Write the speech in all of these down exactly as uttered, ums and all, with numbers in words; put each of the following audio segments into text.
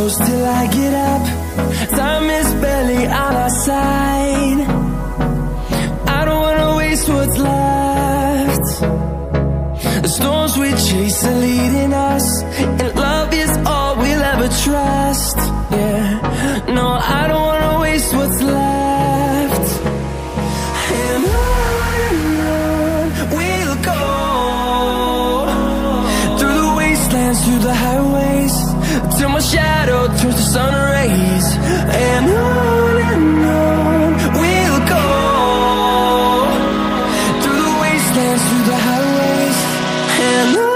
close till I get up. Time is barely on our side. I don't wanna waste what's left. The storms we chase are leading us, and love is all we'll ever trust. Yeah, no, I don't wanna waste what's left. And on and on we'll go, through the wastelands, through the highways, till my shadow turns to sun rays. And on and on we'll go, through the wastelands, through the highways, and on.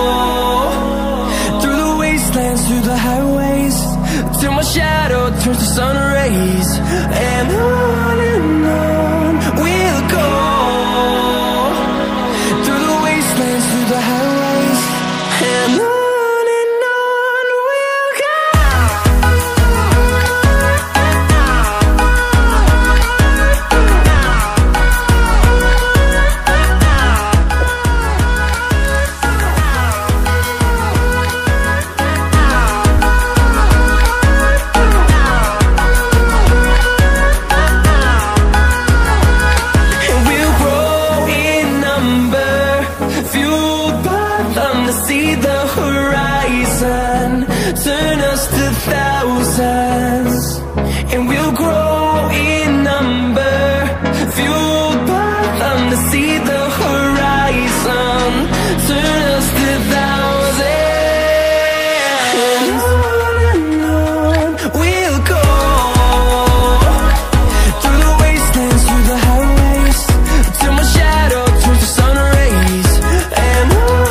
Through the highways, till my shadow turns to sun rays. And on and on we'll go, through the wastelands, through the highways, and on. See the horizon, turn us to thousands, and we'll grow in number, fueled by them to see the horizon, turn us to thousands, and on and on we'll go, through the wastelands, through the highways, till my shadow turns to sun rays, and on.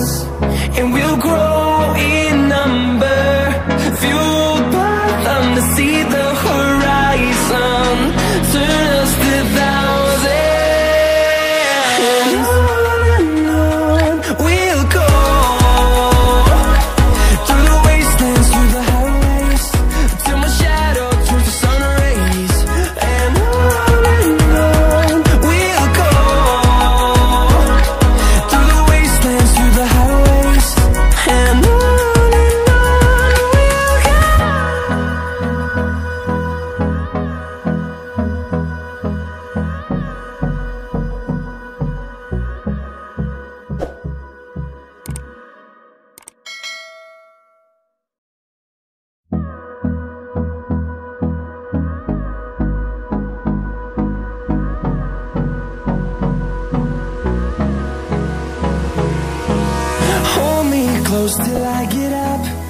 and we'll grow in number, fueled by them to see the horizon. Turn us to thousands, and on and on we'll go, through the wastelands, through the highways, till my shadow turns to sun rays, and on and on we'll go. Close till I get up.